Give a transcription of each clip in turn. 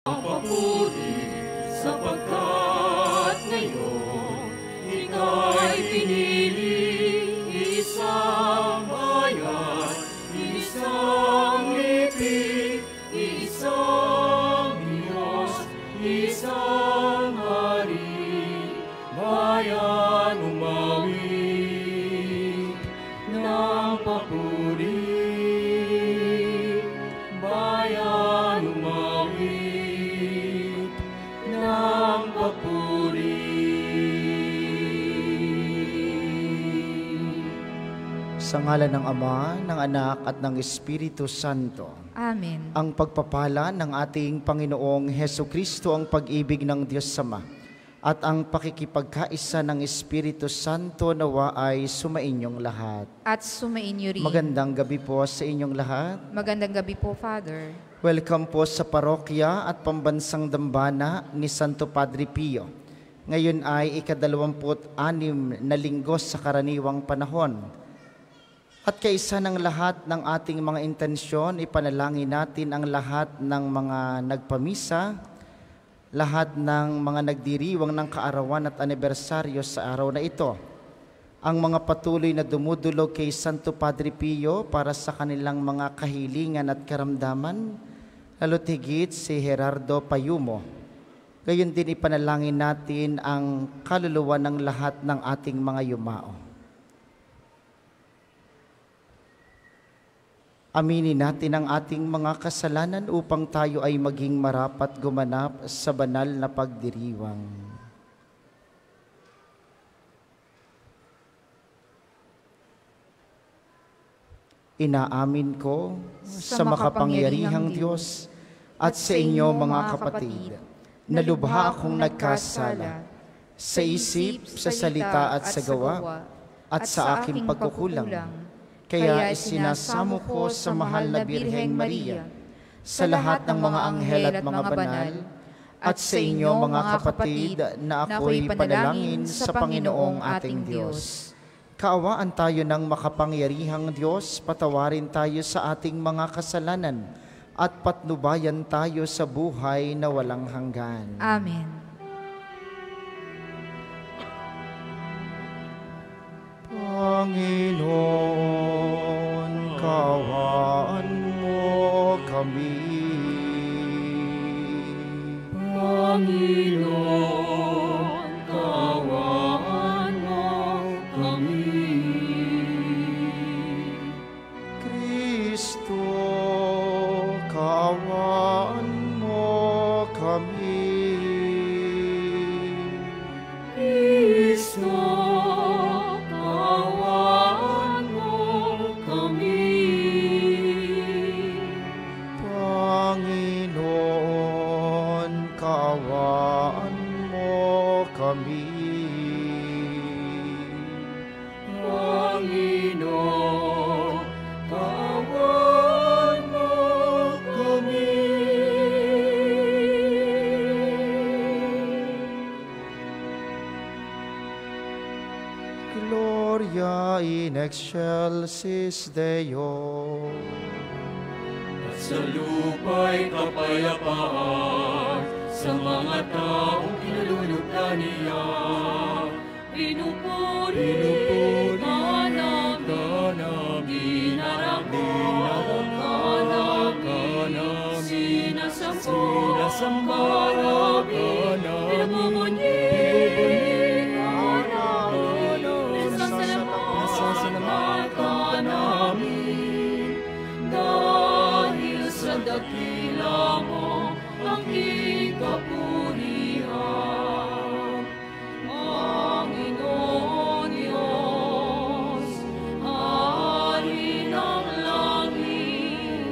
Papuri, sapagkat ngayon ika'y pinili, isang bayan, isang lipi, isang Diyos, isang hari, bayan umawi ng papuri. Sa ngalan ng Ama, ng Anak, at ng Espiritu Santo. Amen. Ang pagpapala ng ating Panginoong Hesukristo, ang pag-ibig ng Diyos Ama, at ang pakikipagkaisa ng Espiritu Santo nawa ay sumainyong lahat. At sumainyo rin. Magandang gabi po sa inyong lahat. Magandang gabi po, Father. Welcome po sa parokya at pambansang dambana ni Santo Padre Pio. Ngayon ay 26 na linggo sa karaniwang panahon. At kaysa ng lahat ng ating mga intensyon, ipanalangin natin ang lahat ng mga nagpamisa, lahat ng mga nagdiriwang ng kaarawan at anibersaryo sa araw na ito, ang mga patuloy na dumudulog kay Santo Padre Pio para sa kanilang mga kahilingan at karamdaman, lalo't higit si Gerardo Payumo. Gayon din ipanalangin natin ang kaluluwa ng lahat ng ating mga yumao. Aminin natin ang ating mga kasalanan upang tayo ay maging marapat gumanap sa banal na pagdiriwang. Inaamin ko sa makapangyarihang Diyos at sa inyo mga kapatid, na lubha akong nagkasala sa isip, sa salita at sa gawa at sa aking pagkukulang. Kaya isinasamo ko sa Mahal na Birhen Maria, sa lahat ng mga anghel at mga banal, at sa inyo mga kapatid na ako'y panalangin sa Panginoong ating Diyos. Kaawaan tayo ng makapangyarihang Diyos, patawarin tayo sa ating mga kasalanan, at patnubayan tayo sa buhay na walang hanggan. Amen. Panginoon, kaawaan mo kami. Panginoon, kaawaan mo kami. Kristo, kaawaan mo kami. Kristo, in excelsis Deo. At sa lupa'y kapayapaan sa mga taong kinalulugda niya. Pinupuri, hanap, binarap, sinasamba, pinamumuni. Dakila mo ang iyong kapurihan, Panginoon Diyos, Hari ng langit,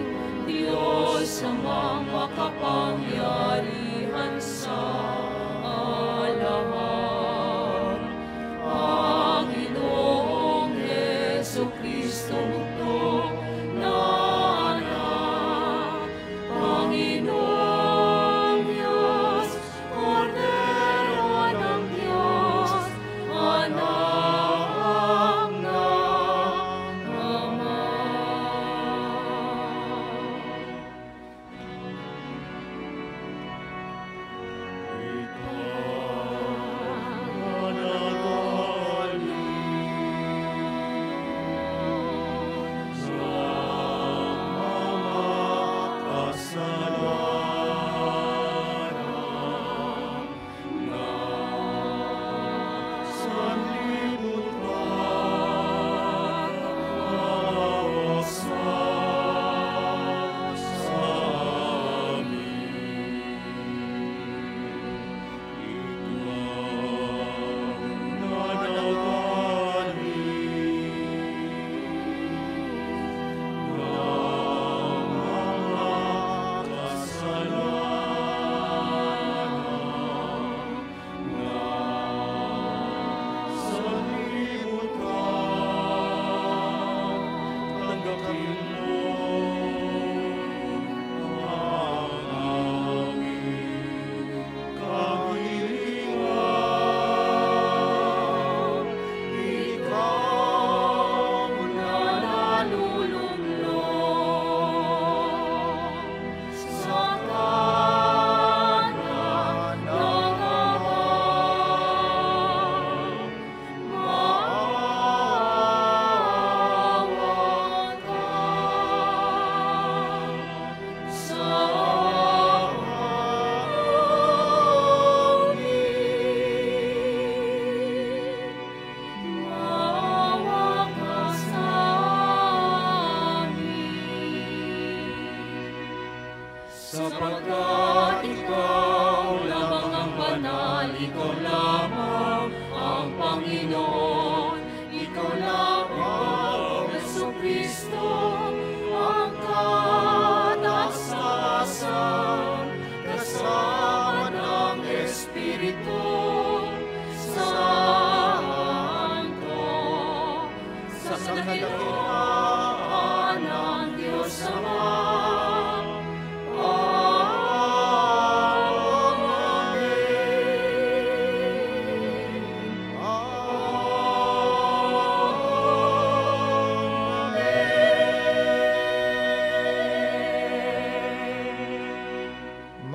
Diyos sa mga makapangyarihan.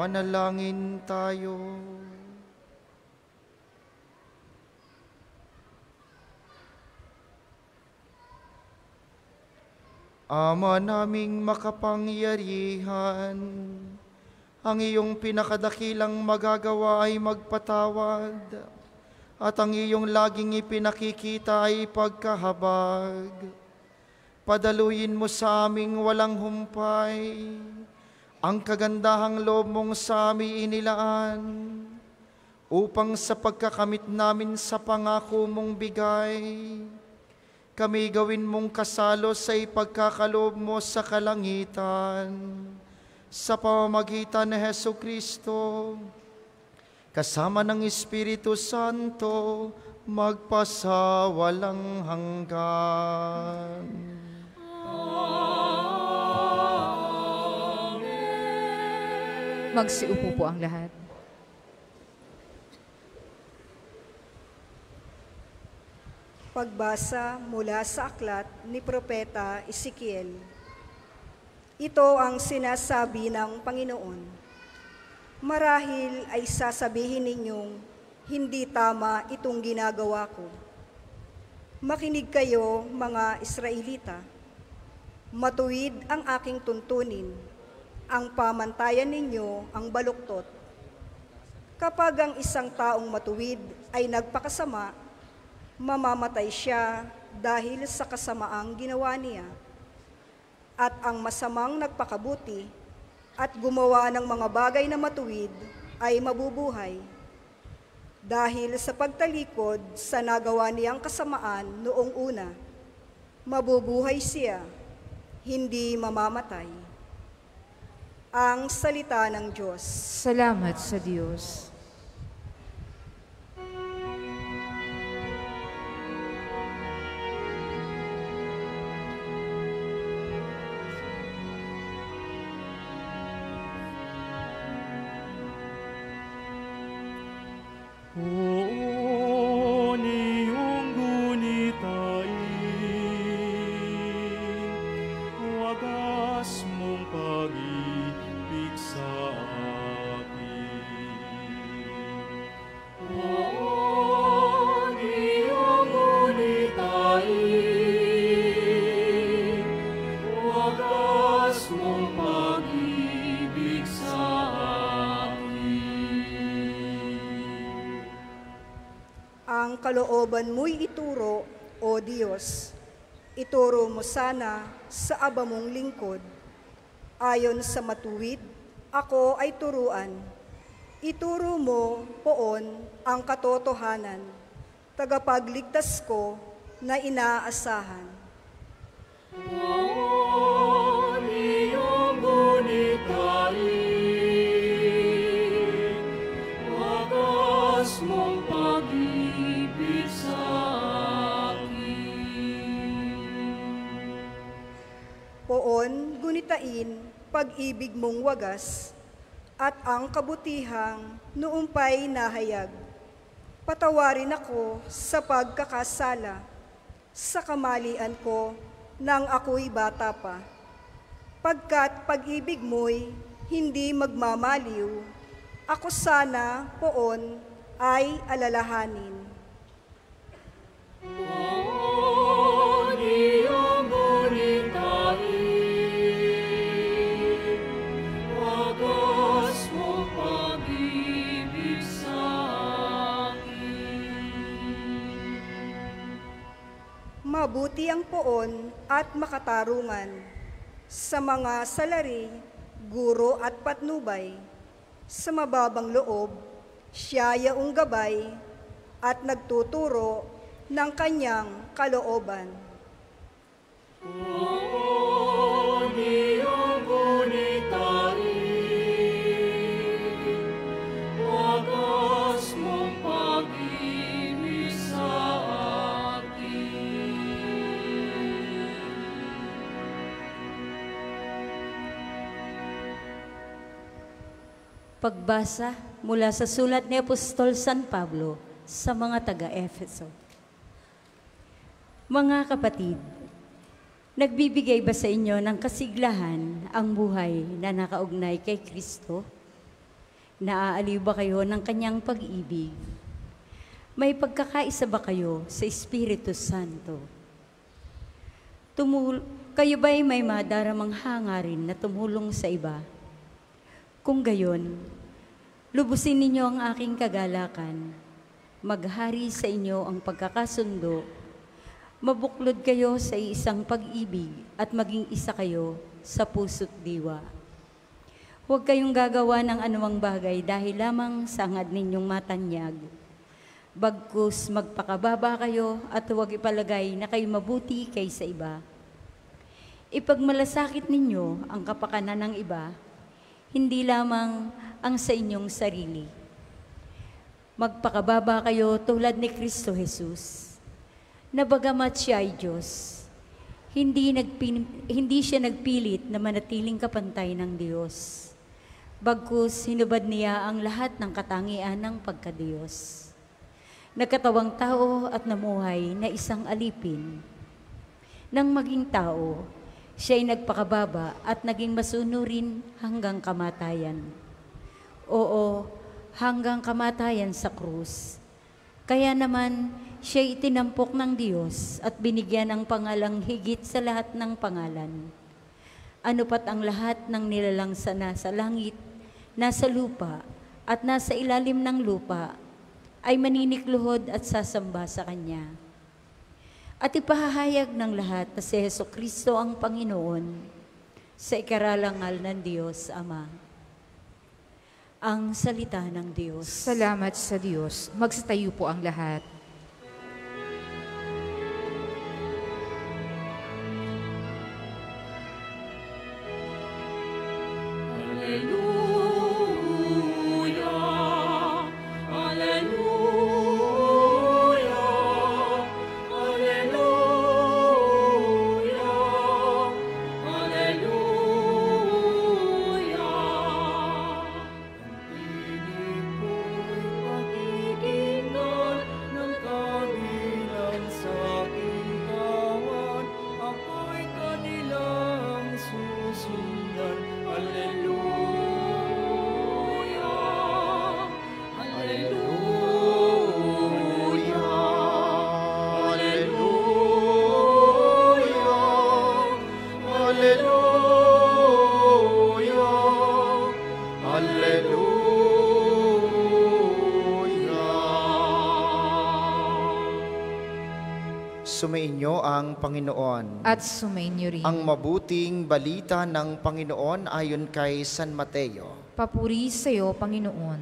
Manalangin tayo. Ama naming makapangyarihan, ang iyong pinakadakilang magagawa ay magpatawad, at ang iyong laging ipinakikita ay pagkahabag. Padaluyin mo sa aming walang humpay ang kagandahang loob mong sa aming inilaan, upang sa pagkakamit namin sa pangako mong bigay, kami gawin mong kasalo sa ipagkakaloob mo sa kalangitan, sa pamamagitan ni Hesukristo, kasama ng Espiritu Santo, magpasawalang hanggan. Magsiupo po ang lahat. Pagbasa mula sa aklat ni Propeta Ezekiel. Ito ang sinasabi ng Panginoon. Marahil ay sasabihin ninyong, hindi tama itong ginagawa ko. Makinig kayo, mga Israelita. Matuwid ang aking tuntunin. Ang pamantayan ninyo ang baluktot. Kapag ang isang taong matuwid ay nagpakasama, mamamatay siya dahil sa kasamaang ginawa niya. At ang masamang nagpakabuti at gumawa ng mga bagay na matuwid ay mabubuhay. Dahil sa pagtalikod sa nagawa niyang kasamaan noong una, mabubuhay siya, hindi mamamatay. Ang salita ng Diyos. Salamat sa Diyos. Kalooban mo'y ituro, O Diyos. Ituro mo sana sa aba mong lingkod. Ayon sa matuwid, ako ay turuan. Ituro mo, poon, ang katotohanan, tagapagligtas ko na inaasahan. O iyong gunitain, wagas mong pag-ibig sa akin. Poon, gunitain pag-ibig mong wagas at ang kabutihang noompay nahayag. Patawarin ako sa pagkakasala, sa kamalian ko nang ako'y bata pa. Pagkat pag-ibig mo'y hindi magmamaliw, ako sana, poon, ay alalahanin. O iyong gunitain, wagas mong pag-ibig sa akin. Mabuti ang poon at makatarungan sa mga salari, guro at patnubay. Sa mababang loob, siya yaong gabay at nagtuturo ng kanyang kalooban. O iyong gunitain, wagas mong pag-ibig sa akin. Pagbasa mula sa sulat ni Apostol San Pablo sa mga taga Efeso. Mga kapatid, nagbibigay ba sa inyo ng kasiglahan ang buhay na nakaugnay kay Kristo? Naaaliw ba kayo ng kanyang pag-ibig? May pagkakaisa ba kayo sa Espiritu Santo? Kayo ba'y may madaramang hangarin na tumulong sa iba? Kung gayon, lubusin ninyo ang aking kagalakan, maghari sa inyo ang pagkakasundo, mabuklod kayo sa isang pag-ibig at maging isa kayo sa puso't diwa. Huwag kayong gagawa ng anumang bagay dahil lamang sa hangad ninyong matanyag. Bagkus magpakababa kayo at huwag ipalagay na kayo mabuti kaysa iba. Ipagmalasakit ninyo ang kapakanan ng iba, hindi lamang ang sa inyong sarili. Magpakababa kayo tulad ni Kristo Jesus, na bagamat siya ay Diyos, hindi siya nagpilit na manatiling kapantay ng Diyos. Bagkus hinubad niya ang lahat ng katangian ng pagkadiyos. Nagkatawang tao at namuhay na isang alipin. Nang maging tao, siya ay nagpakababa at naging masunurin hanggang kamatayan. Oo, hanggang kamatayan sa krus. Kaya naman, siya'y itinampok ng Diyos at binigyan ng pangalang higit sa lahat ng pangalan. Ano pat ang lahat ng nilalang sa nasa langit, nasa lupa, at nasa ilalim ng lupa, ay maninikluhod at sasamba sa Kanya. At ipahahayag ng lahat na si Hesukristo ang Panginoon sa ikaralangal ng Diyos Ama. Ang salita ng Diyos. Salamat sa Diyos. Magsitayo po ang lahat. Sumainyo ang Panginoon. At sumainyo rin. Ang mabuting balita ng Panginoon ayon kay San Mateo. Papuri sa iyo, Panginoon.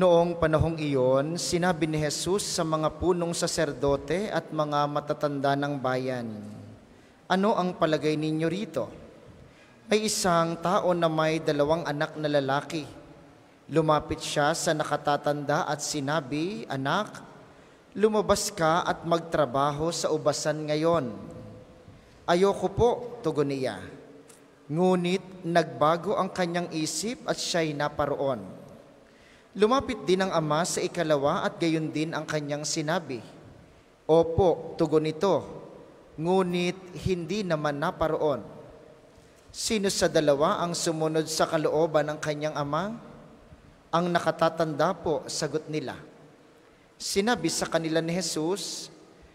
Noong panahong iyon, sinabi ni Jesus sa mga punong saserdote at mga matatanda ng bayan, "Ano ang palagay ninyo rito? May isang tao na may 2 anak na lalaki. Lumapit siya sa nakatatanda at sinabi, 'Anak, lumabas ka at magtrabaho sa ubasan ngayon.' 'Ayoko po,' tugon niya. Ngunit nagbago ang kanyang isip at siya'y naparoon. Lumapit din ang ama sa ikalawa at gayon din ang kanyang sinabi. 'Opo,' tugon nito. Ngunit hindi naman naparoon. Sino sa dalawa ang sumunod sa kalooban ng kanyang ama? Ang nakatatanda po, sagot nila. Sinabi sa kanila ni Jesus,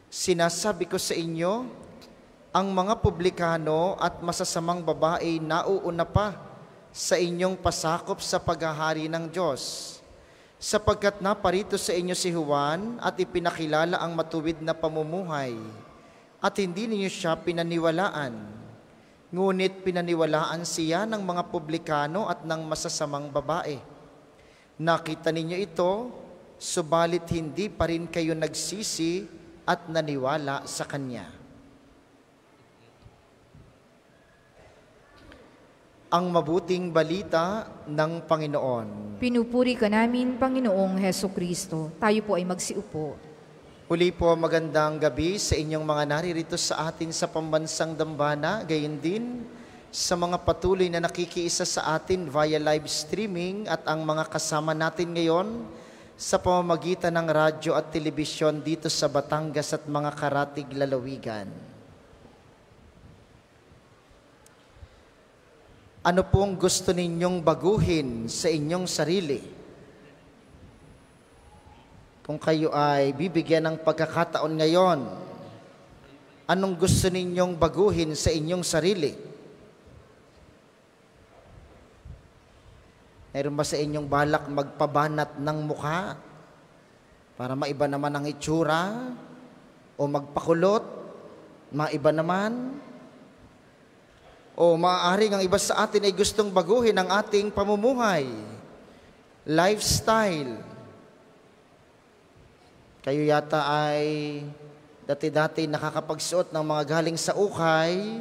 "Sinasabi ko sa inyo, ang mga publikano at masasamang babae nauuna pa sa inyong pasakop sa paghahari ng Diyos, sapagkat naparito sa inyo si Juan at ipinakilala ang matuwid na pamumuhay, at hindi ninyo siya pinaniwalaan. Ngunit pinaniwalaan siya ng mga publikano at ng masasamang babae. Nakita ninyo ito, subalit hindi pa rin kayo nagsisi at naniwala sa Kanya." Ang mabuting balita ng Panginoon. Pinupuri ka namin, Panginoong Hesukristo. Tayo po ay magsiupo. Huli po, magandang gabi sa inyong mga naririto sa atin sa pambansang dambana, gayon din sa mga patuloy na nakikiisa sa atin via live streaming at ang mga kasama natin ngayon sa pamamagitan ng radyo at telebisyon dito sa Batangas at mga karatig lalawigan. Ano pong gusto ninyong baguhin sa inyong sarili? Kung kayo ay bibigyan ng pagkakataon ngayon, anong gusto ninyong baguhin sa inyong sarili? Mayroon ba sa inyong balak magpabanat ng mukha para maiba naman ang itsura? O magpakulot? Maiba naman? O maaaring ang iba sa atin ay gustong baguhin ang ating pamumuhay, lifestyle. Kayo yata ay dati-dati nakakapagsuot ng mga galing sa ukay.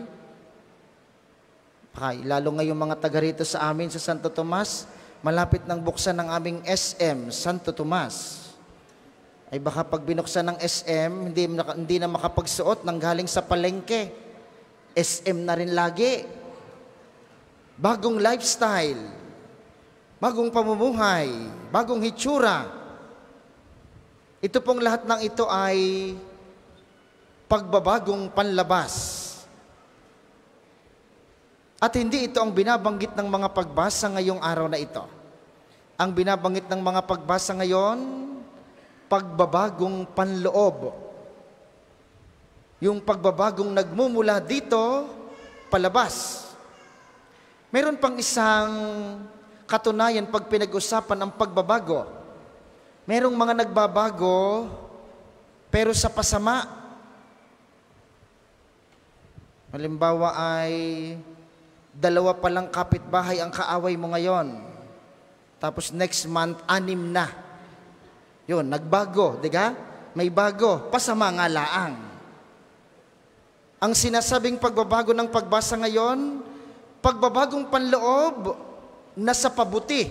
Lalo ngayong mga taga rito sa amin sa Santo Tomas, malapit ng buksan ng aming SM, Santo Tomas. Ay baka pag binuksan ng SM, hindi na makapagsuot ng galing sa palengke. SM na rin lagi. Bagong lifestyle, bagong pamumuhay, bagong hitsura. Ito pong lahat ng ito ay pagbabagong panlabas. At hindi ito ang binabanggit ng mga pagbasa ngayong araw na ito. Ang binabanggit ng mga pagbasa ngayon, pagbabagong panloob. Yung pagbabagong nagmumula dito, palabas. Meron pang isang katunayan pag pinag-usapan ang pagbabago. Merong mga nagbabago, pero sa pasama. Halimbawa ay dalawa palang kapitbahay ang kaaway mo ngayon. Tapos next month, 6 na. Yun, nagbago, di ka? May bago, pasama nga laang. Ang sinasabing pagbabago ng pagbasa ngayon, pagbabagong panloob na sa pabuti,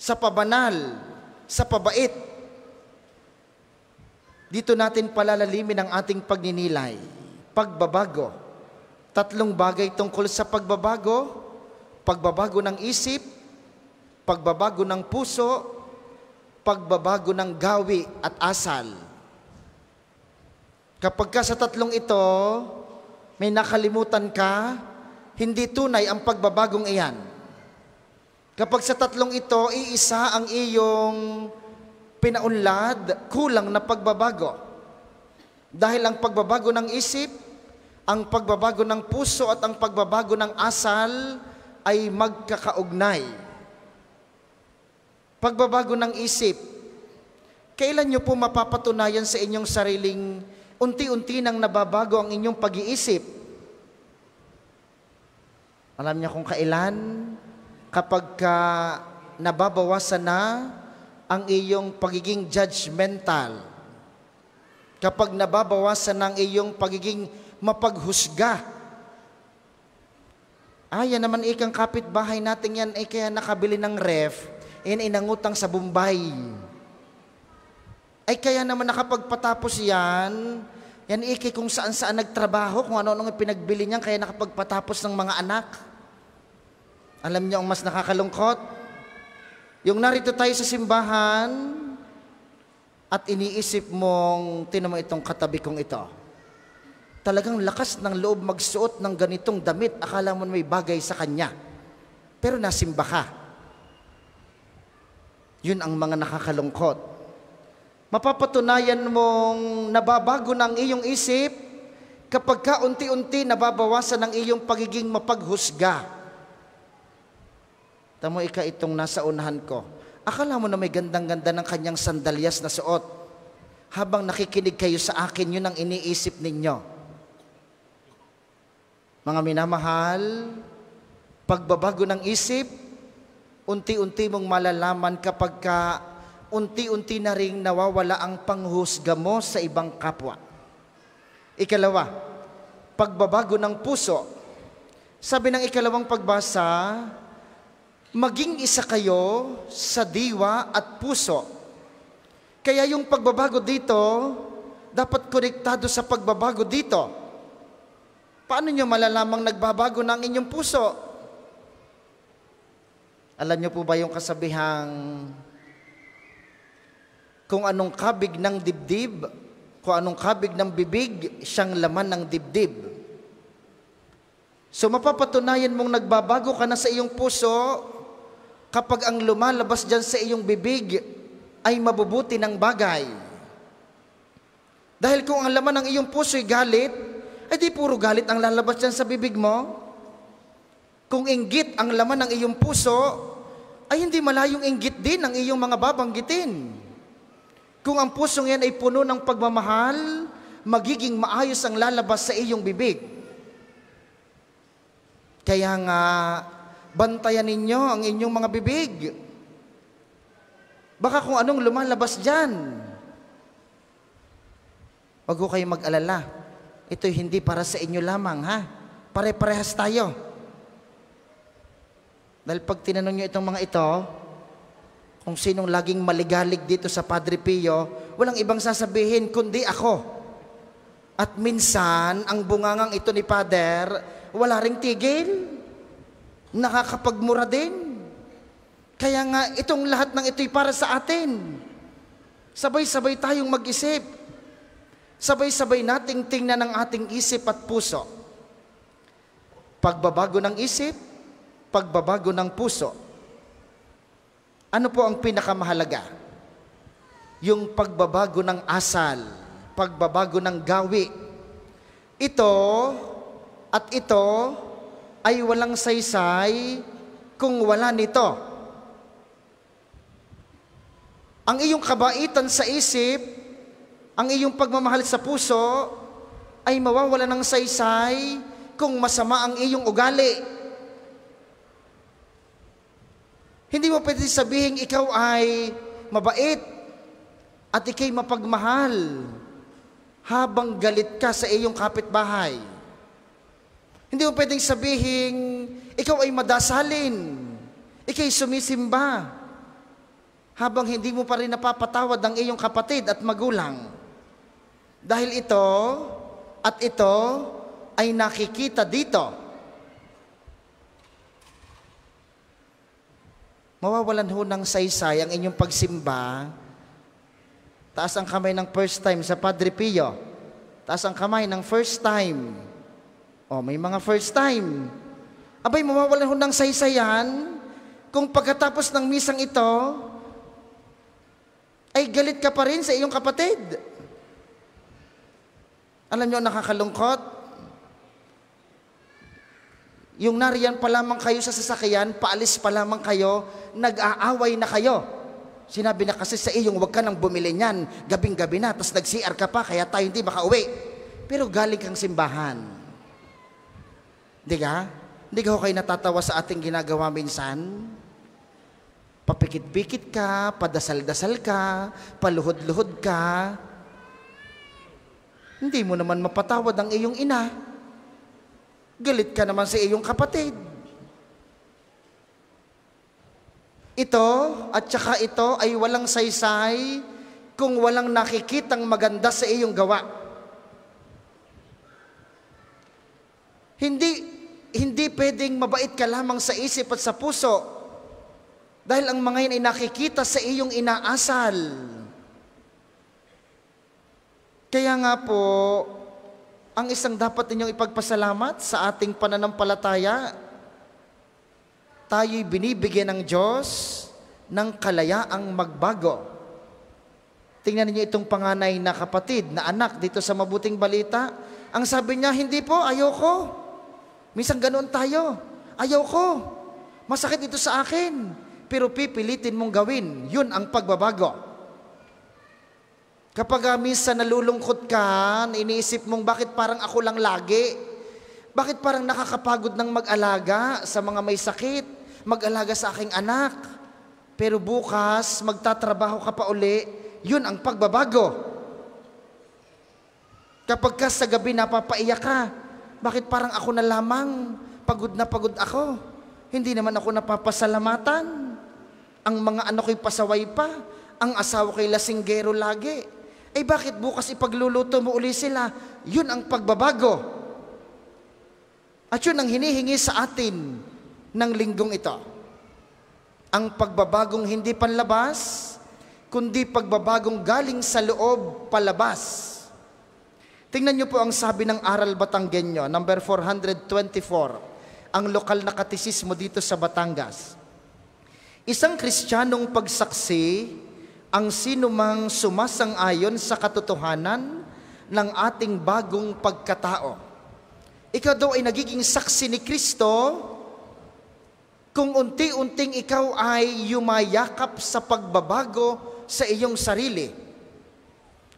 sa pabanal, sa pabait. Dito natin palalalimin ang ating pagninilay, pagbabago. 3 bagay tungkol sa pagbabago: pagbabago ng isip, pagbabago ng puso, pagbabago ng gawi at asal. Kapag ka sa 3 ito, may nakalimutan ka, hindi tunay ang pagbabagong iyan. Kapag sa 3 ito, iisa ang iyong pinaunlad, kulang na pagbabago. Dahil ang pagbabago ng isip, ang pagbabago ng puso at ang pagbabago ng asal ay magkakaugnay. Pagbabago ng isip, kailan nyo po mapapatunayan sa inyong sariling unti-unti nang nababago ang inyong pag-iisip? Alam niya kung kailan? Kapag ka nababawasan na ang iyong pagiging judgmental. Kapag nababawasan ang iyong pagiging mapaghusga. Yan naman ikang kapitbahay natin yan, kaya nakabili ng ref, inangutang sa Bombay. Ay kaya naman nakapagpatapos yan iki kung saan-saan nagtrabaho, kung ano-anong ipinagbili niyan, kaya nakapagpatapos ng mga anak. Alam niyo ang mas nakakalungkot? Yung narito tayo sa simbahan at iniisip mong, tinamo itong katabi kong ito. Talagang lakas ng loob magsuot ng ganitong damit, akala mo may bagay sa kanya. Pero nasimba ka. Yun ang mga nakakalungkot. Mapapatunayan mong nababago ng iyong isip kapag ka unti-unti nababawasan ang iyong pagiging mapaghusga. Tamo ika itong nasa unahan ko. Akala mo na may gandang-ganda ng kanyang sandalyas na suot. Habang nakikinig kayo sa akin, yun ang iniisip ninyo. Mga minamahal, pagbabago ng isip, unti-unti mong malalaman kapag ka unti-unti na ring nawawala ang panghusga mo sa ibang kapwa. 2, pagbabago ng puso. Sabi ng 2 pagbasa, maging isa kayo sa diwa at puso. Kaya yung pagbabago dito, dapat konektado sa pagbabago dito. Paano nyo malalamang nagbabago ng inyong puso? Alam nyo po ba yung kasabihang, kung anong kabig ng dibdib, kung anong kabig ng bibig, siyang laman ng dibdib. So mapapatunayan mong nagbabago ka na sa iyong puso kapag ang lumalabas dyan sa iyong bibig ay mabubuti ng bagay. Dahil kung ang laman ng iyong puso ay galit, ay di puro galit ang lalabas dyan sa bibig mo. Kung inggit ang laman ng iyong puso, ay hindi malayong inggit din ang iyong mga babanggitin. Kung ang pusong yan ay puno ng pagmamahal, magiging maayos ang lalabas sa iyong bibig. Kaya nga, bantayan ninyo ang inyong mga bibig. Baka kung anong lumalabas dyan. Huwag ko kayong mag-alala. Ito'y hindi para sa inyo lamang, ha? Pare-parehas tayo. Dahil pag tinanong nyo itong mga ito, kung sinong laging maligalig dito sa Padre Pio, walang ibang sasabihin kundi ako. At minsan, ang bungangang ito ni Father, wala ring tigil. Nakakapagmura din. Kaya nga, itong lahat ng ito'y para sa atin. Sabay-sabay tayong mag-isip. Sabay-sabay nating tingnan ang ating isip at puso. Pagbabago ng isip, pagbabago ng puso. Ano po ang pinakamahalaga? Yung pagbabago ng asal, pagbabago ng gawi. Ito at ito ay walang saysay kung wala nito. Ang iyong kabaitan sa isip, ang iyong pagmamahal sa puso, ay mawawala ng saysay kung masama ang iyong ugali. Hindi mo pwede sabihin ikaw ay mabait at ikay mapagmahal habang galit ka sa iyong kapitbahay. Hindi mo pwedeng sabihin ikaw ay madasalin, ikay sumisimba habang hindi mo pa rin napapatawad ang iyong kapatid at magulang. Dahil ito at ito ay nakikita dito. Mawawalan ho ng saysay ang inyong pagsimba. Taas ang kamay ng first time sa Padre Pio. Taas ang kamay ng first time. O, may mga first time. Abay, mawawalan ho ng saysayan kung pagkatapos ng misang ito, ay galit ka pa rin sa iyong kapatid. Alam niyo, nakakalungkot. Yung nariyan pa lamang kayo sa sasakyan, paalis pa lamang kayo, nag-aaway na kayo. Sinabi na kasi sa iyong huwag ka nang bumili niyan, gabing-gabi na, tapos nag-CR ka pa, kaya tayo hindi makauwi. Pero galing kang simbahan. Diga? Hindi ka ho kayo natatawa sa ating ginagawa minsan? Papikit-pikit ka, padasal-dasal ka, paluhod-luhod ka. Hindi mo naman mapatawad ang iyong ina. Galit ka naman sa iyong kapatid. Ito at saka ito ay walang saysay kung walang nakikitang maganda sa iyong gawa. Hindi pwedeng mabait ka lamang sa isip at sa puso dahil ang mga yan ay nakikita sa iyong inaasal. Kaya nga po, ang isang dapat ninyong ipagpasalamat sa ating pananampalataya, tayo'y binibigyan ng Diyos ng kalayaang magbago. Tingnan niyo itong panganay na kapatid, na anak dito sa Mabuting Balita. Ang sabi niya, hindi po, ayoko. Minsan ganoon tayo, ayoko. Masakit ito sa akin, pero pipilitin mong gawin. Yun ang pagbabago. Kapag minsan nalulungkot ka, iniisip mong bakit parang ako lang lagi? Bakit parang nakakapagod ng mag-alaga sa mga may sakit? Mag-alaga sa aking anak? Pero bukas, magtatrabaho ka pa uli, yun ang pagbabago. Kapag ka sa gabi napapaiyak ka, bakit parang ako na lamang? Pagod na pagod ako. Hindi naman ako napapasalamatan. Ang mga anak ko'y pasaway pa. Ang asawa ko'y lasinggero lagi. Ay bakit bukas ipagluluto mo uli sila? Yun ang pagbabago. At yun ang hinihingi sa atin ng linggong ito. Ang pagbabagong hindi panlabas, kundi pagbabagong galing sa loob palabas. Tingnan niyo po ang sabi ng Aral Batanggenyo, number 424, ang lokal na katisismo dito sa Batangas. Isang Kristiyanong pagsaksi ang sinumang sumasang-ayon sa katotohanan ng ating bagong pagkatao. Ikaw daw ay nagiging saksi ni Kristo kung unti-unting ikaw ay yumayakap sa pagbabago sa iyong sarili.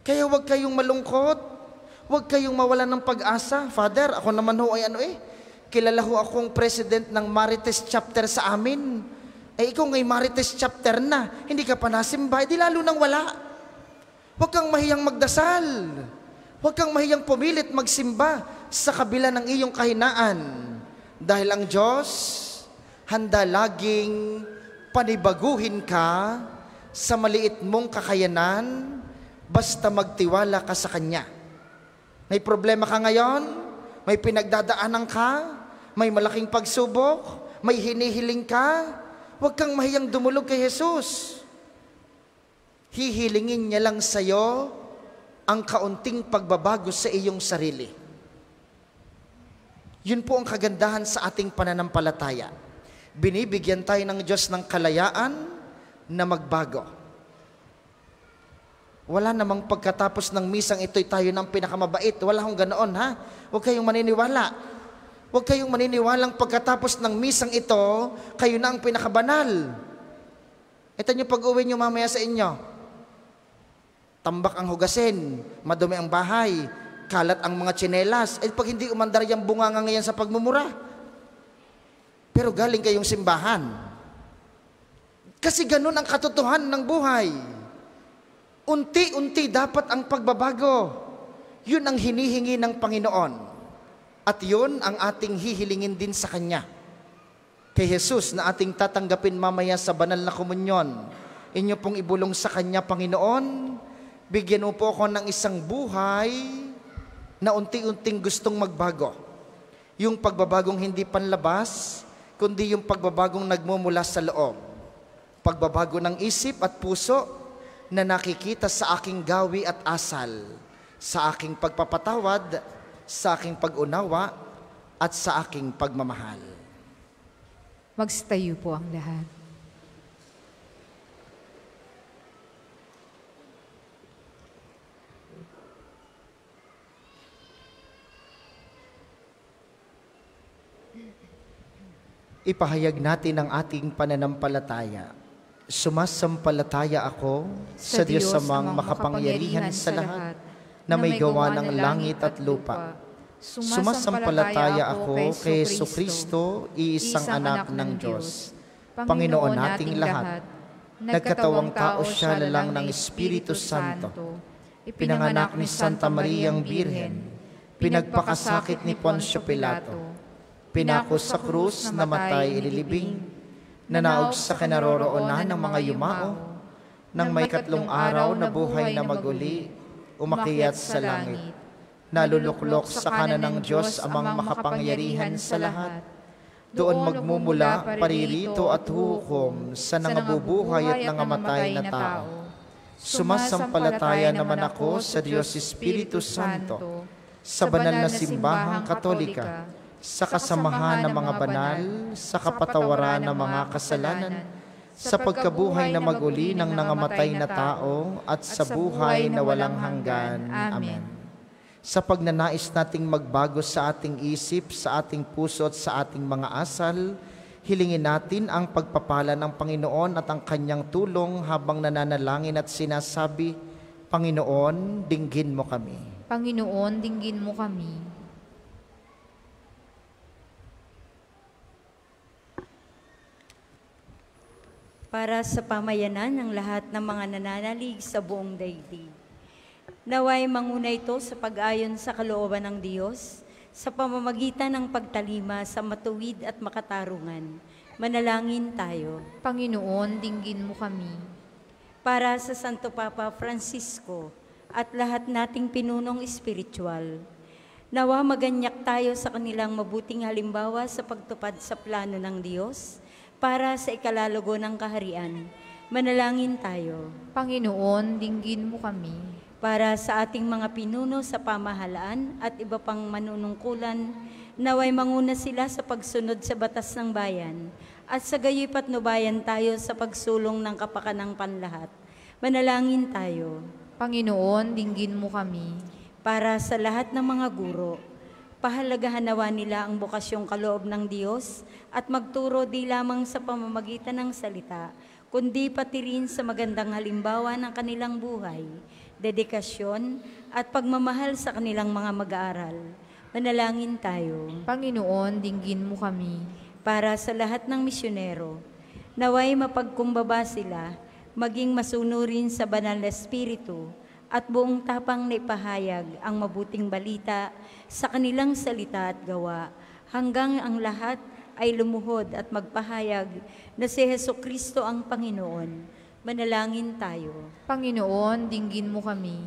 Kaya huwag kayong malungkot. Huwag kayong mawala ng pag-asa. Father, ako naman ho ay kilala ho akong president ng Marites Chapter sa amin. Eh, ikaw ngay Marites Chapter na. Hindi ka pa nasimba, di lalo nang wala. Huwag kang mahiyang magdasal. Huwag kang mahiyang pumilit magsimba sa kabila ng iyong kahinaan. Dahil ang Diyos, handa laging panibaguhin ka sa maliit mong kakayanan basta magtiwala ka sa Kanya. May problema ka ngayon, may pinagdadaanan ka, may malaking pagsubok, may hinihiling ka, huwag kang mahiyang dumulog kay Jesus. Hihilingin niya lang sa'yo ang kaunting pagbabago sa iyong sarili. Yun po ang kagandahan sa ating pananampalataya. Binibigyan tayo ng Diyos ng kalayaan na magbago. Wala namang pagkatapos ng misang ito'y tayo ng pinakamabait. Wala akong ganoon, ha? Huwag kayong maniniwala. Huwag kayong maniniwalang pagkatapos ng misang ito, kayo na ang pinakabanal. Ito nyo pag-uwi nyo mamaya sa inyo. Tambak ang hugasin, madumi ang bahay, kalat ang mga tsinelas. At pag hindi umandar yung bunganga ngayon sa pagmumura. Pero galing kayong simbahan. Kasi ganun ang katotohanan ng buhay. Unti-unti dapat ang pagbabago. Yun ang hinihingi ng Panginoon. At yun ang ating hihilingin din sa Kanya. Kay Jesus na ating tatanggapin mamaya sa banal na komunyon. Inyo pong ibulong sa Kanya, Panginoon, bigyan mo po ako ng isang buhay na unti-unting gustong magbago. Yung pagbabagong hindi panlabas, kundi yung pagbabagong nagmumula sa loob. Pagbabago ng isip at puso, na nakikita sa aking gawi at asal, sa aking pagpapatawad, sa aking pag-unawa, at sa aking pagmamahal. Magstayo po ang lahat. Ipahayag natin ang ating pananampalataya. Sumasampalataya ako sa Diyos amang makapangyarihan sa lahat na may gawa ng langit at lupa. Sumasampalataya ako kay Hesukristo, iisang anak ng Diyos, Panginoon nating lahat. Nagkatawang tao siya lalang ng Espiritu Santo. Ipinanganak ni Santa Maria ang Birhen. Pinagpakasakit ni Poncio Pilato. Pinako sa krus, namatay, inilibing. Nanaog sa kinaroroonan ng mga yumao, nang may 3 araw na buhay na maguli, umakyat sa langit, naluluklok sa kanan ng Diyos amang makapangyarihan sa lahat. Doon magmumula, paririto at hukom sa nangabubuhay at nangamatay na tao. Sumasampalataya naman ako sa Diyos Espiritu Santo, sa banal na simbahang Katolika, sa kasamahan ng mga banal, sa kapatawaran ng mga kasalanan, sa pagkabuhay na maguli ng nangamatay na tao, at sa buhay na walang hanggan. Amen. Sa pagnanais nating magbago sa ating isip, sa ating puso at sa ating mga asal, hilingin natin ang pagpapala ng Panginoon at ang Kanyang tulong habang nananalangin at sinasabi, Panginoon, dinggin mo kami. Panginoon, dinggin mo kami. Para sa pamayanan ng lahat ng mga nananalig sa buong daigdig. Naway manguna ito sa pag-ayon sa kalooban ng Diyos, sa pamamagitan ng pagtalima sa matuwid at makatarungan. Manalangin tayo. Panginoon, dinggin mo kami. Para sa Santo Papa Francisco at lahat nating pinunong espiritual, nawa maganyak tayo sa kanilang mabuting halimbawa sa pagtupad sa plano ng Diyos, para sa ikalalago ng kaharian. Manalangin tayo. Panginoon, dinggin mo kami. para sa ating mga pinuno sa pamahalaan at iba pang manunungkulan, naway manguna sila sa pagsunod sa batas ng bayan at sa gayo'y patnubayan tayo sa pagsulong ng kapakanang panlahat. Manalangin tayo. Panginoon, dinggin mo kami. Para sa lahat ng mga guro, pahalagahan nawa nila ang bokasyong kaloob ng Diyos at magturo di lamang sa pamamagitan ng salita, kundi pati rin sa magandang halimbawa ng kanilang buhay, dedikasyon at pagmamahal sa kanilang mga mag-aaral. Manalangin tayo. Panginoon, dinggin mo kami. Para sa lahat ng misyonero, naway mapagkumbaba sila, maging masunurin sa banal na espiritu at buong tapang na ipahayag ang mabuting balita sa kanilang salita at gawa, hanggang ang lahat ay lumuhod at magpahayag na si Hesukristo ang Panginoon. Manalangin tayo. Panginoon, dinggin mo kami.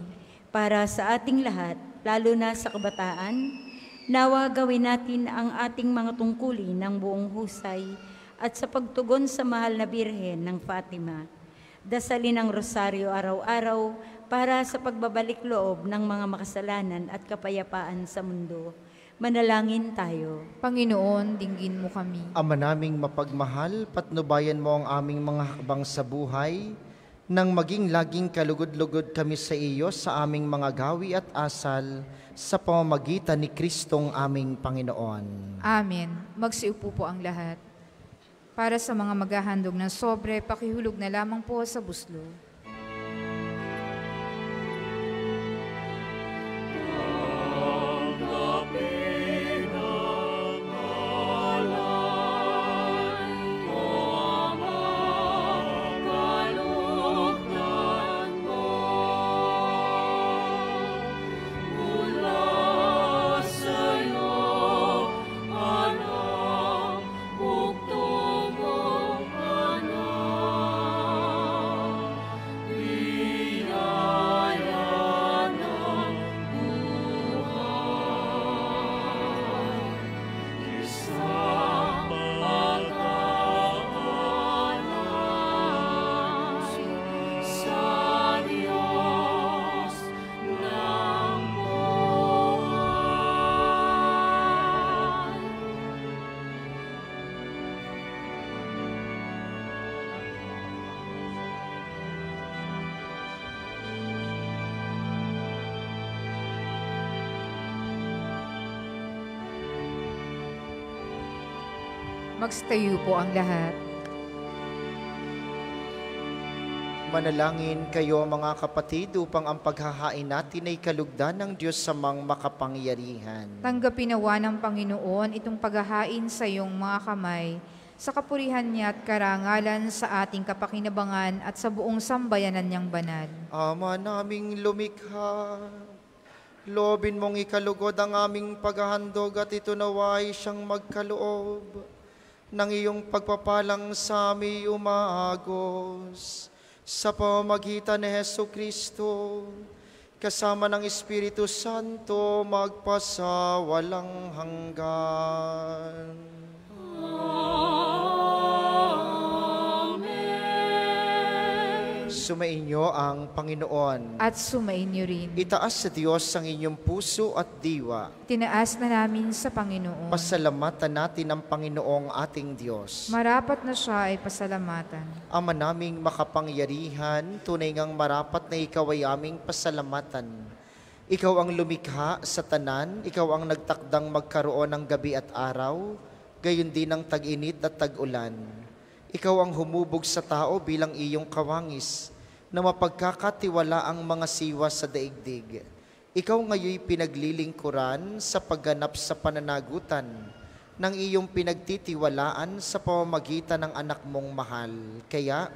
Para sa ating lahat, lalo na sa kabataan, nawa gawin natin ang ating mga tungkulin ng buong husay at sa pagtugon sa Mahal na Birhen ng Fatima. Dasalin ang rosaryo araw-araw para sa pagbabalik loob ng mga makasalanan at kapayapaan sa mundo. Manalangin tayo. Panginoon, dinggin mo kami. Ama naming mapagmahal, patnubayan mo ang aming mga hakbang sa buhay, nang maging laging kalugod-lugod kami sa iyo sa aming mga gawi at asal, sa pamamagitan ni Kristong aming Panginoon. Amen. Magsiupo po ang lahat. Para sa mga maghahandog ng sobre, pakihulog na lamang po sa buslo. Magstayo po ang lahat. Manalangin kayo mga kapatid upang ang paghahain natin ay kalugdan ng Diyos samang makapangyarihan. Tanggapin nawa ng Panginoon itong paghahain sa iyong mga kamay sa kapurihan niya at karangalan sa ating kapakinabangan at sa buong sambayanan niyang banal. Ama naming lumikha, loobin mong ikalugod ang aming paghahandog at ito nawa ay siyang magkaloob nang iyong pagpapalang sa aming umaagos sa pamamagitan ni Hesukristo, kasama ng Espiritu Santo magpasawalang hanggan. Amen. Sumainyo ang Panginoon. At sumainyo rin. Itaas sa Diyos ang inyong puso at diwa. Tinaas na namin sa Panginoon. Pasalamatan natin ang Panginoong ating Diyos. Marapat na siya ay pasalamatan. Ama naming makapangyarihan, tunay ngang marapat na ikaw ay aming pasalamatan. Ikaw ang lumikha sa tanan, ikaw ang nagtakdang magkaroon ng gabi at araw, gayon din ang tag-init at tag-ulan. Ikaw ang humubog sa tao bilang iyong kawangis, na mapagkakatiwala ang mga siwa sa daigdig. Ikaw ngayo'y pinaglilingkuran sa pagganap sa pananagutan ng iyong pinagtitiwalaan sa pamamagitan ng anak mong mahal. Kaya,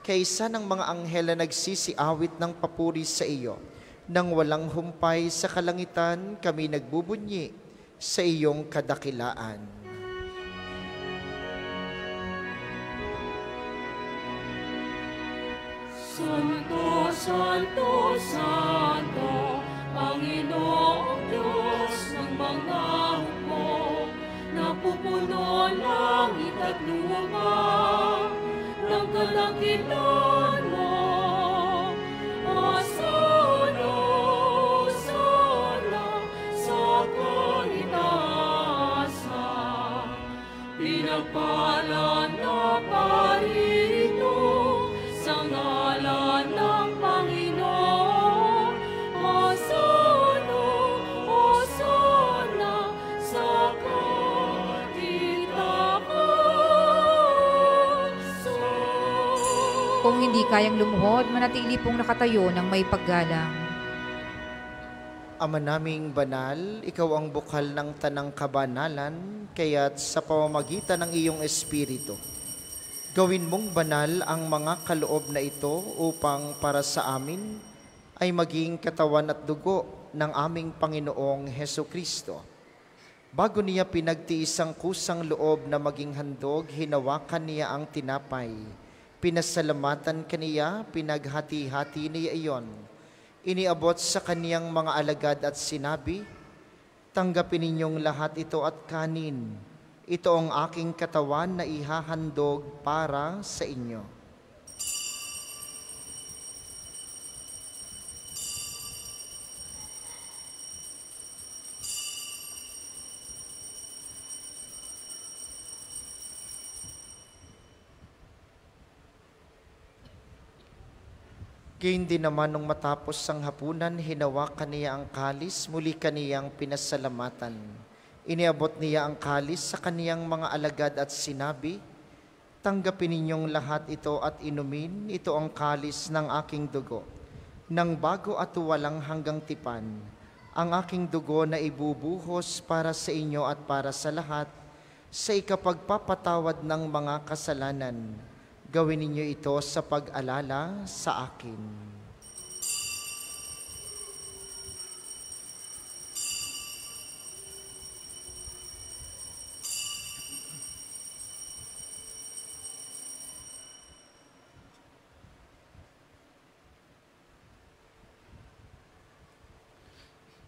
kaysa ng mga anghel na nagsisiawit ng papuri sa iyo, nang walang humpay sa kalangitan, kami nagbubunyi sa iyong kadakilaan. Santo, Santo, Santo, Panginoong Diyos ng mga hukbo, napupuno langit at lupa ng kalakitan mo. O Kung hindi kayang lumuhod, manatili pong nakatayo ng may paggalang. Ama naming banal, ikaw ang bukal ng tanang kabanalan, kaya't sa pamamagitan ng iyong espiritu, gawin mong banal ang mga kaloob na ito upang para sa amin ay maging katawan at dugo ng aming Panginoong Hesukristo. Bago niya pinagtiis ang kusang loob na maging handog, hinawakan niya ang tinapay. Pinasalamatan kaniya, pinaghati-hati niya iyon. Iniabot sa kaniyang mga alagad at sinabi, "Tanggapin ninyong lahat ito at kanin. Ito ang aking katawan na ihahandog para sa inyo." Gayon din naman nung matapos ang hapunan, hinawakan niya ang kalis, muli kaniyang pinasalamatan. Iniabot niya ang kalis sa kaniyang mga alagad at sinabi, "Tanggapin ninyong lahat ito at inumin, ito ang kalis ng aking dugo, ng bago at walang hanggang tipan, ang aking dugo na ibubuhos para sa inyo at para sa lahat, sa ikapagpapatawad ng mga kasalanan. Gawin ninyo ito sa pag-alala sa akin."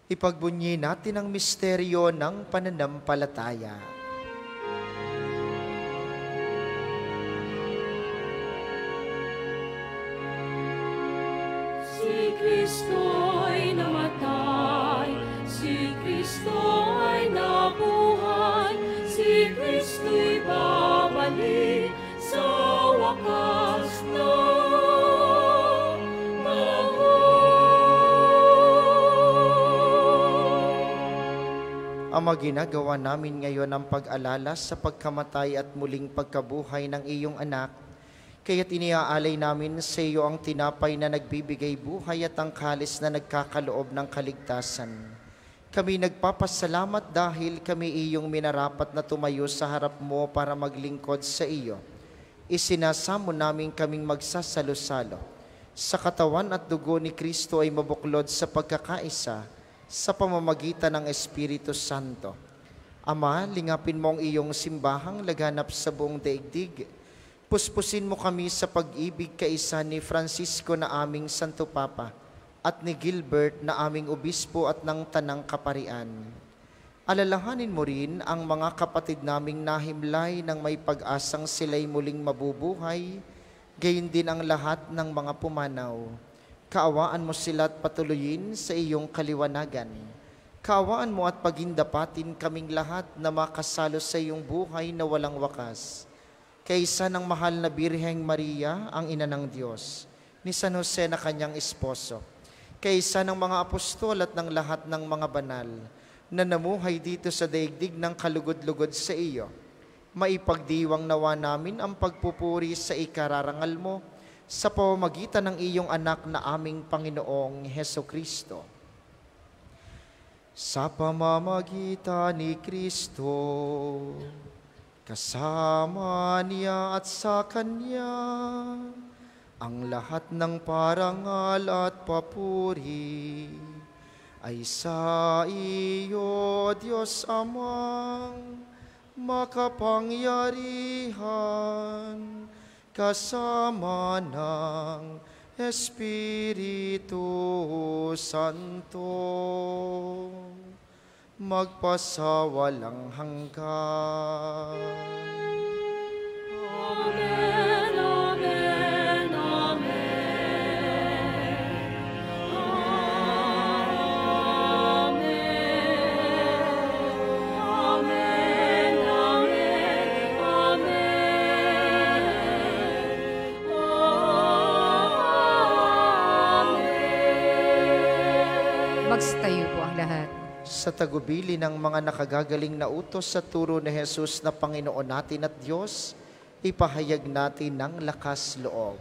Ipagbunyi natin ang misteryo ng pananampalataya. Kristo'y namatay, si Kristo'y nabuhay, si Kristo'y babalik sa wakas ng panahon. Ama, ginagawa namin ngayon ang pag-alala sa pagkamatay at muling pagkabuhay ng iyong anak, kaya't iniaalay namin sa iyo ang tinapay na nagbibigay buhay at ang kalis na nagkakaloob ng kaligtasan. Kami nagpapasalamat dahil kami iyong minarapat na tumayo sa harap mo para maglingkod sa iyo. Isinasamo namin kaming magsasalo-salo sa katawan at dugo ni Kristo ay mabuklod sa pagkakaisa sa pamamagitan ng Espiritu Santo. Ama, lingapin mo ang iyong simbahang laganap sa buong daigdig. Puspusin mo kami sa pag-ibig kaisa ni Francisco na aming Santo Papa at ni Gilbert na aming Obispo at ng Tanang Kaparian. Alalahanin mo rin ang mga kapatid naming nahimlay nang may pag-asang sila'y muling mabubuhay, gayon din ang lahat ng mga pumanaw. Kaawaan mo sila at patuloyin sa iyong kaliwanagan. Kaawaan mo at pagindapatin kaming lahat na makasalo sa iyong buhay na walang wakas. Kaysa ng mahal na Birheng Maria, ang ina ng Diyos, ni San Jose na kanyang esposo, kaysa ng mga apostol at ng lahat ng mga banal na namuhay dito sa daigdig ng kalugod-lugod sa iyo, maipagdiwang nawa namin ang pagpupuri sa ikararangal mo sa pamamagitan ng iyong anak na aming Panginoong Hesukristo. Sa pamamagitan ni Kristo, kasama niya at sa kanya, ang lahat ng parangal at papuri ay sa iyo, Diyos Amang makapangyarihan, kasama ng Espiritu Santo, magpasawalang hanggan. Amen, amen, amen, amen, amen, amen, amen, amen. Magstayo po ang lahat. Sa tagubili ng mga nakagagaling na utos sa turo ni Jesus na Panginoon natin at Diyos, ipahayag natin ng lakas loob.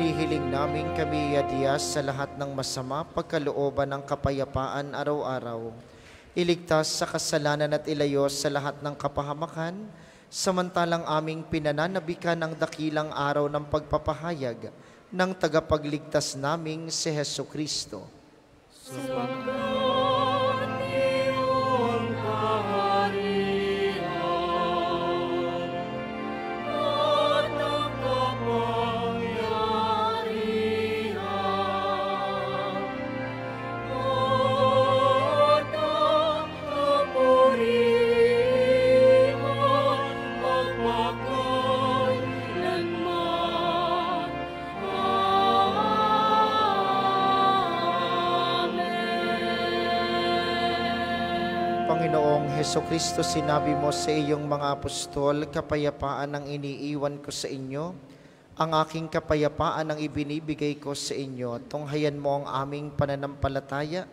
hinihiling namin kami yadiyas sa lahat ng masama, pagkalooban ng kapayapaan araw-araw. Iligtas sa kasalanan at ilayos sa lahat ng kapahamakan, samantalang aming pinananabikan ang dakilang araw ng pagpapahayag ng tagapagligtas naming si Hesukristo. Hesukristo, sinabi mo sa iyong mga apostol, kapayapaan ang iniiwan ko sa inyo, ang aking kapayapaan ang ibinibigay ko sa inyo. Tunghayan mo ang aming pananampalataya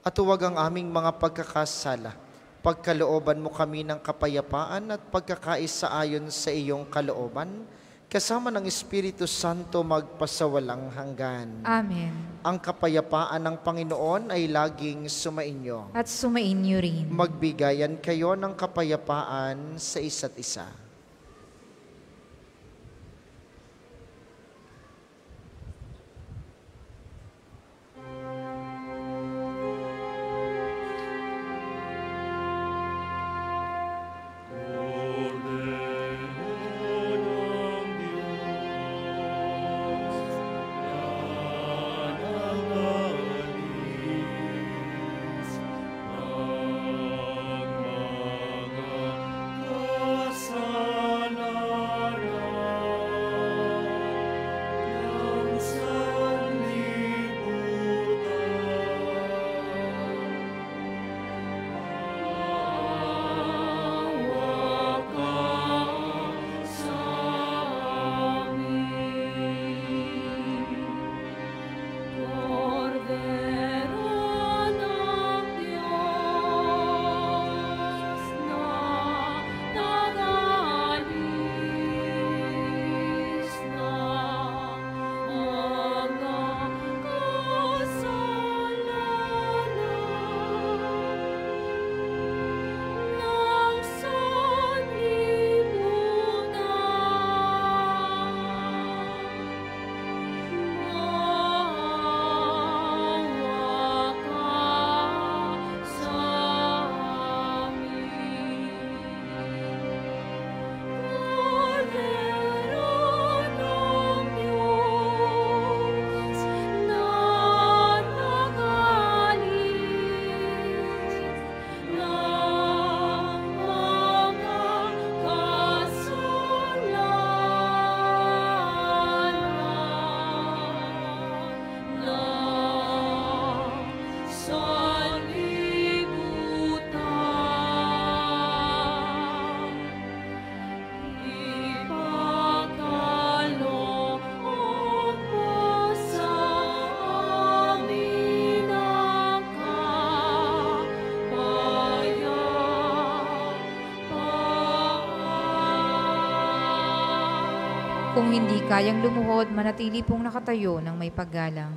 at huwag ang aming mga pagkakasala. Pagkalooban mo kami ng kapayapaan at pagkakaisa ayon sa iyong kalooban, kasama ng Espiritu Santo magpasawalang hanggan. Amen. Ang kapayapaan ng Panginoon ay laging sumainyo. At sumainyo rin. Magbigayan kayo ng kapayapaan sa isa't isa. Kung hindi kayang lumuhod, manatili pong nakatayo ng may paggalang.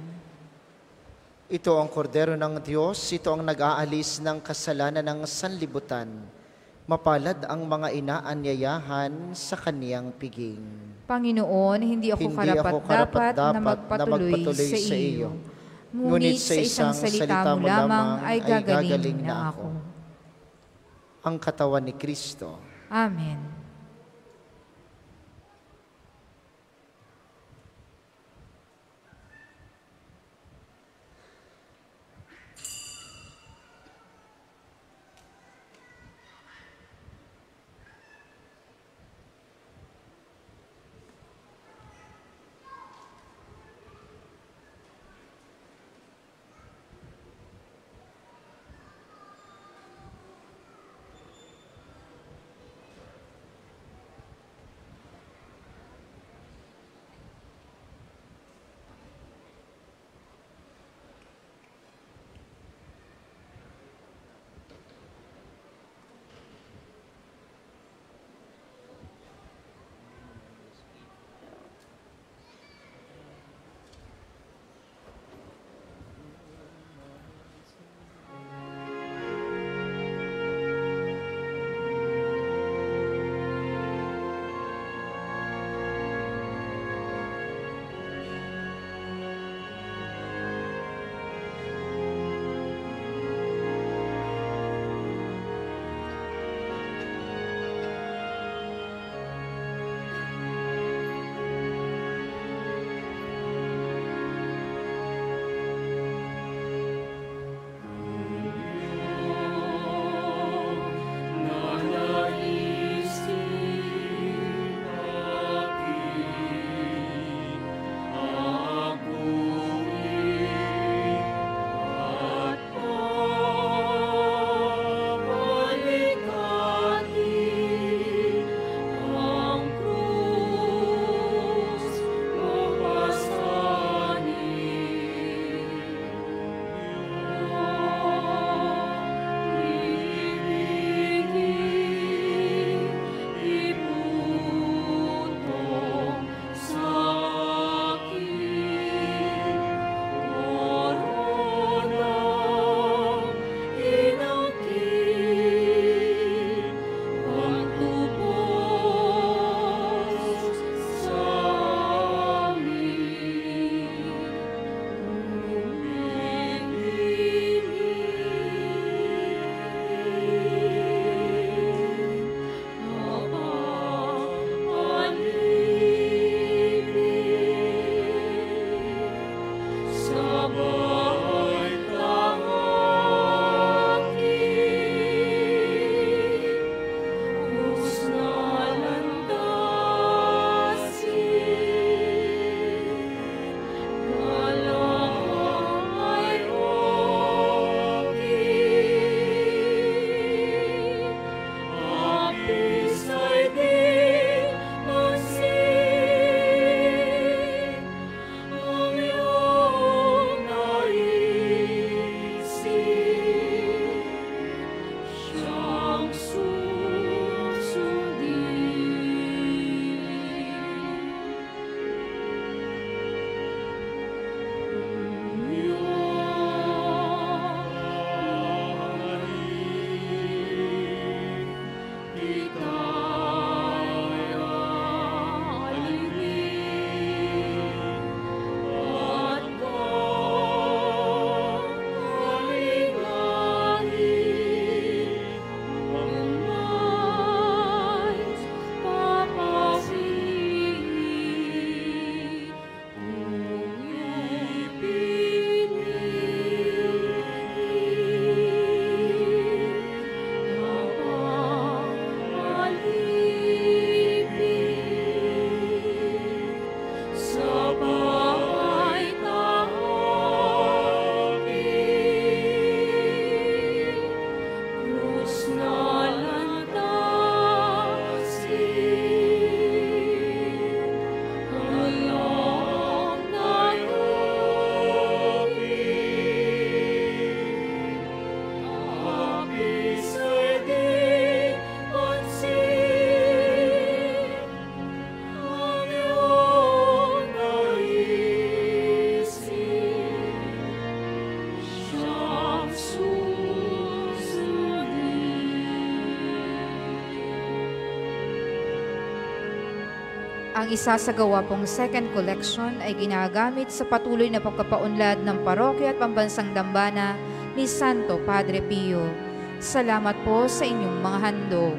Ito ang kordero ng Diyos, ito ang nag-aalis ng kasalanan ng sanlibutan. Mapalad ang mga inaanyayahan sa kaniyang piging. Panginoon, hindi ako karapat-dapat na magpatuloy sa iyo. Ngunit sa isang salita mo lamang ay gagaling na ako. Ang katawan ni Kristo. Amen. Ang isasagawa pong second collection ay ginagamit sa patuloy na pagkapaunlad ng parokya at pambansang dambana ni Santo Padre Pio. Salamat po sa inyong mga handog.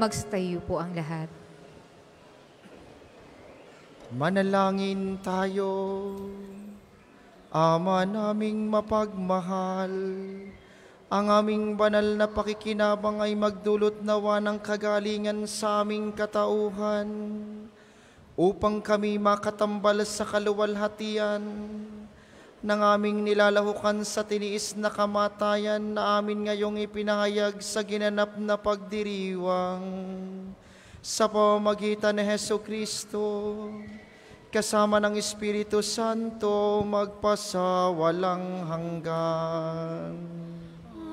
Magstayo po ang lahat. Manalangin tayo. Ama naming mapagmahal, ang aming banal na pakikinabang ay magdulot nawa ng kagalingan sa aming katauhan upang kami makatambal sa kaluwalhatian ng aming nilalahukan sa tiniis na kamatayan na amin ngayong ipinahayag sa ginanap na pagdiriwang sa pamamagitan ni Hesukristo, kasama ng Espiritu Santo, magpasawalang hanggan.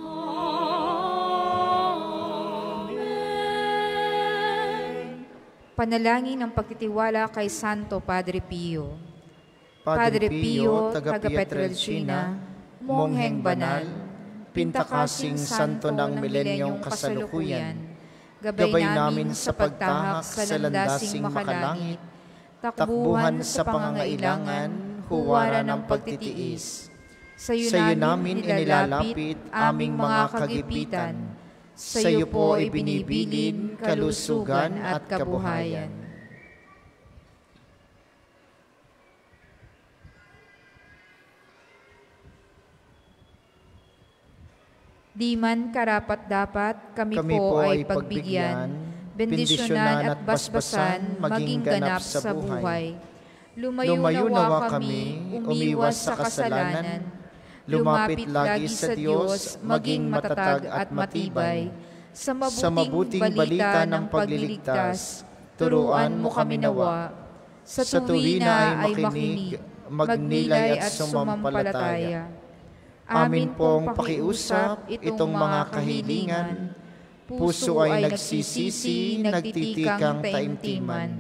Amen. Panalangin ng pagtitiwala kay Santo Padre Pio. Padre Pio, taga-Pietrelcina, mongheng banal, pintakasing santo ng milenyong kasalukuyan, gabay namin sa pagtahak sa landasing makalangit, takbuhan sa pangangailangan, huwara ng pagtitiis. Sa iyo namin inilalapit aming mga kagipitan, sa iyo po ay binibilin kalusugan at kabuhayan. Di man karapat-dapat, kami po ay pagbigyan, bendisyonan at basbasan, maging ganap sa buhay. Lumayo nawa kami, umiwas sa kasalanan, lumapit lagi sa Diyos, maging matatag at matibay. Sa mabuting balita ng pagliligtas, turuan mo kami nawa. Sa tuwina ay makinig, magnilay at sumampalataya. Amin pong pakiusap itong mga kahilingan. Puso ay nagsisisi, nagtitikang taimtiman.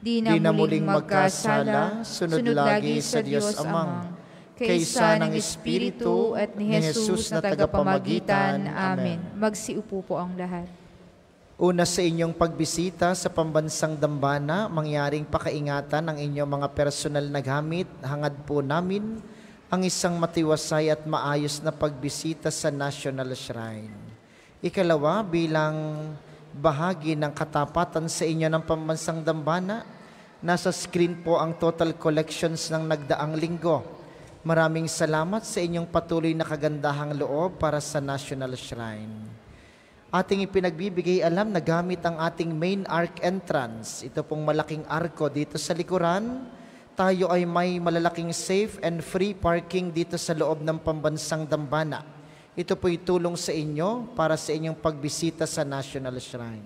Di na muling magkasala, sunod lagi sa Diyos Amang, kaysa ng Espiritu at ni Jesus na tagapamagitan. Amen. Magsiupo po ang lahat. Una sa inyong pagbisita sa pambansang dambana, mangyaring pakaingatan ang inyong mga personal na gamit. Hangad po namin ang isang matiwasay at maayos na pagbisita sa National Shrine. Ikalawa, bilang bahagi ng katapatan sa inyo ng pambansang dambana, nasa screen po ang total collections ng nagdaang linggo. Maraming salamat sa inyong patuloy na kagandahang loob para sa National Shrine. Ating ipinagbibigay alam na gamit ang ating main arc entrance. Ito pong malaking arko dito sa likuran. Tayo ay may malalaking safe and free parking dito sa loob ng pambansang dambana. Ito po'y tulong sa inyo para sa inyong pagbisita sa National Shrine.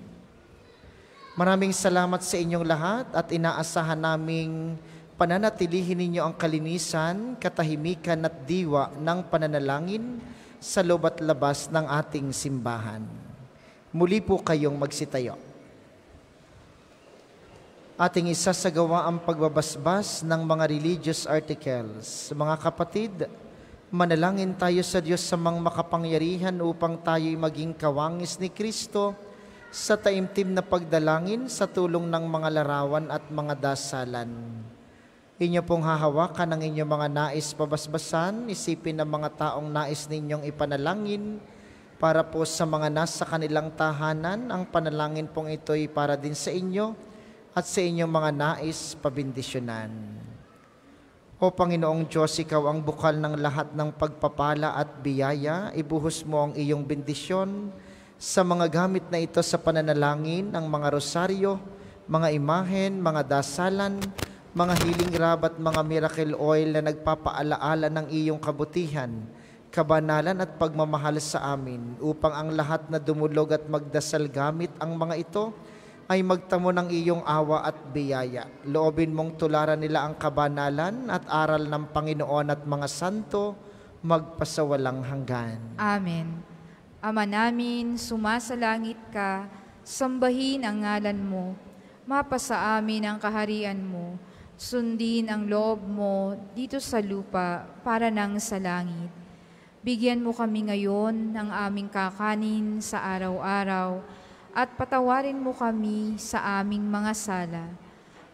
Maraming salamat sa inyong lahat at inaasahan naming pananatilihin ninyo ang kalinisan, katahimikan at diwa ng pananalangin sa loob at labas ng ating simbahan. Muli po kayong magsitayo. Ating isasagawa ang pagbabasbas ng mga religious articles. Mga kapatid, manalangin tayo sa Diyos Amang makapangyarihan upang tayo'y maging kawangis ni Kristo sa taimtim na pagdalangin sa tulong ng mga larawan at mga dasalan. Inyo pong hahawakan ang inyong mga nais pabasbasan, isipin ang mga taong nais ninyong ipanalangin para po sa mga nasa kanilang tahanan. Ang panalangin pong ito'y para din sa inyo at sa inyong mga nais pabindisyonan. O Panginoong Diyos, Ikaw ang bukal ng lahat ng pagpapala at biyaya. Ibuhos mo ang iyong bendisyon sa mga gamit na ito sa pananalangin, ang mga rosaryo, mga imahen, mga dasalan, mga healing rub at mga miracle oil na nagpapaalaala ng iyong kabutihan, kabanalan at pagmamahal sa amin, upang ang lahat na dumulog at magdasal gamit ang mga ito ay magtamo ng iyong awa at biyaya. Loobin mong tularan nila ang kabanalan at aral ng Panginoon at mga santo magpasawalang hanggan. Amen. Ama namin, sumasalangit ka, sambahin ang ngalan mo, mapasa amin ang kaharian mo, sundin ang loob mo dito sa lupa para nang sa langit. Bigyan mo kami ngayon ng aming kakanin sa araw-araw, at patawarin mo kami sa aming mga sala,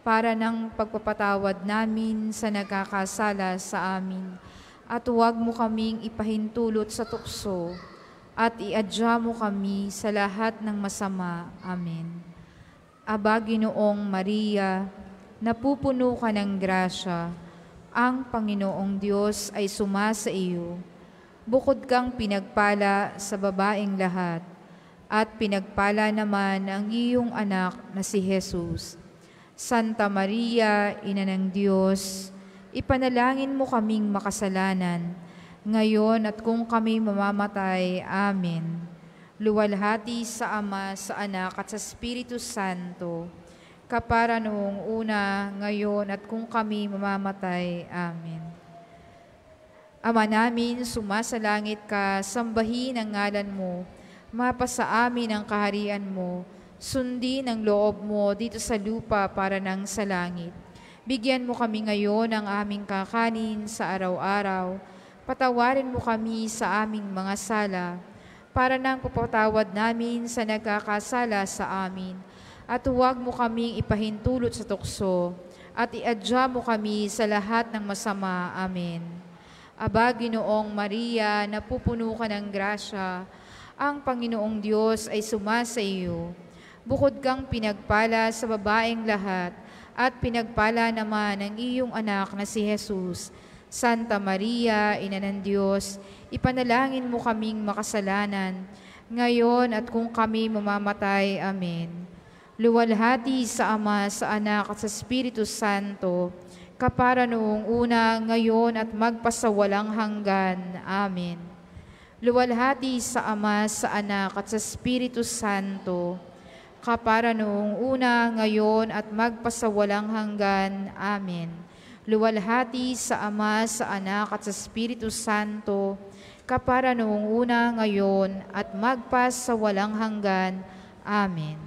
para ng pagpapatawad namin sa nagkakasala sa amin. At huwag mo kaming ipahintulot sa tukso, at iadya mo kami sa lahat ng masama. Amen. Aba Ginoong Maria, napupuno ka ng grasya, ang Panginoong Diyos ay sumasa iyo. Bukod kang pinagpala sa babaeng lahat, at pinagpala naman ang iyong anak na si Jesus. Santa Maria, Ina ng Diyos, ipanalangin mo kaming makasalanan, ngayon at kung kami mamamatay. Amen. Luwalhati sa Ama, sa Anak, at sa Espiritu Santo, kapara noong una, ngayon at kung kami mamamatay. Amen. Ama namin, sumasalangit ka, sambahin ang ngalan mo, mapasa amin ang kaharian mo, sundin ang loob mo dito sa lupa para nang sa langit. Bigyan mo kami ngayon ang aming kakanin sa araw-araw, patawarin mo kami sa aming mga sala, para nang papatawad namin sa nagkakasala sa amin. At huwag mo kaming ipahintulot sa tukso, at iadya mo kami sa lahat ng masama. Amen. Aba Ginoong Maria, napupuno ka ng grasya, ang Panginoong Diyos ay sumasa iyo. Bukod kang pinagpala sa babaeng lahat, at pinagpala naman ang iyong anak na si Jesus. Santa Maria, Ina ng Diyos, ipanalangin mo kaming makasalanan, ngayon at kung kami mamamatay. Amen. Luwalhati sa Ama, sa Anak, at sa Espiritu Santo, kapara noong una, ngayon at magpasawalang hanggan. Amen. Luwalhati sa Ama, sa Anak, at sa Espiritu Santo, kapara noong una, ngayon at magpasawalang hanggan. Amen. luwalhati sa Ama, sa Anak, at sa Espiritu Santo, kapara noong una, ngayon, at magpas sa walang hanggan. Amen.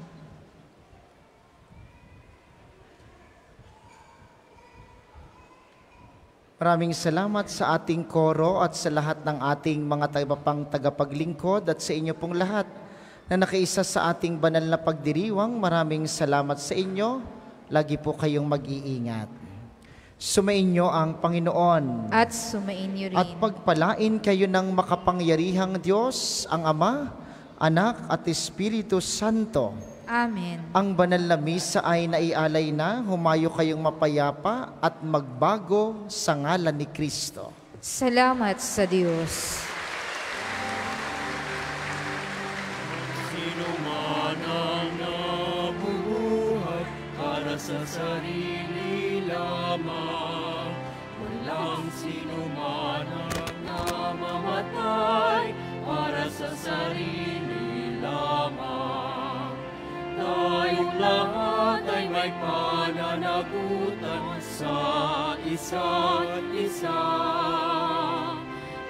Maraming salamat sa ating koro at sa lahat ng ating mga taga-pang tagapaglingkod at sa inyo pong lahat na nakiisa sa ating banal na pagdiriwang. Maraming salamat sa inyo. Lagi po kayong mag-iingat. Sumainyo ang Panginoon. At sumainyo rin. At pagpalain kayo ng makapangyarihang Diyos, ang Ama, Anak at Espiritu Santo. Amen. Ang banal na misa ay naialay na, humayo kayong mapayapa at magbago sa ngalan ni Kristo. Salamat sa Diyos. Sino man ang nabubuhay para sa sarili lamang, walang sino man ang namamatay para sa sarili lamang. Tayong lahat ay may pananagutan sa isa't isa.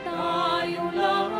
Tayong lahat